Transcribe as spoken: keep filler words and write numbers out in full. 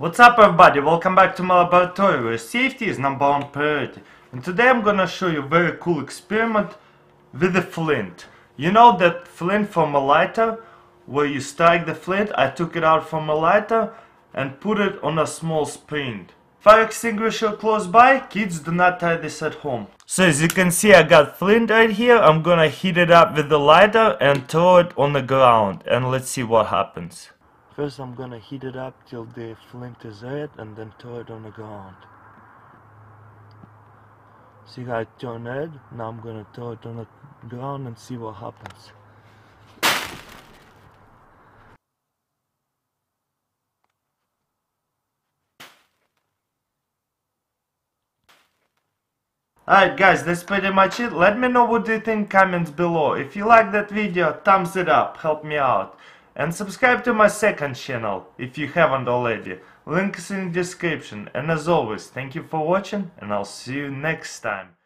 What's up everybody, welcome back to my laboratory where safety is number one priority. And today I'm gonna show you a very cool experiment with a flint. You know that flint from a lighter, where you strike the flint? I took it out from a lighter and put it on a small spring. Fire extinguisher close by, kids do not try this at home. So as you can see, I got flint right here. I'm gonna heat it up with the lighter and throw it on the ground and let's see what happens. First I'm gonna heat it up till the flint is red and then throw it on the ground. See how it turned red? Now I'm gonna throw it on the ground and see what happens. Alright guys, that's pretty much it. Let me know what you think in comments below. If you like that video, thumbs it up, help me out. And subscribe to my second channel, if you haven't already. Link is in the description. And as always, thank you for watching and I'll see you next time.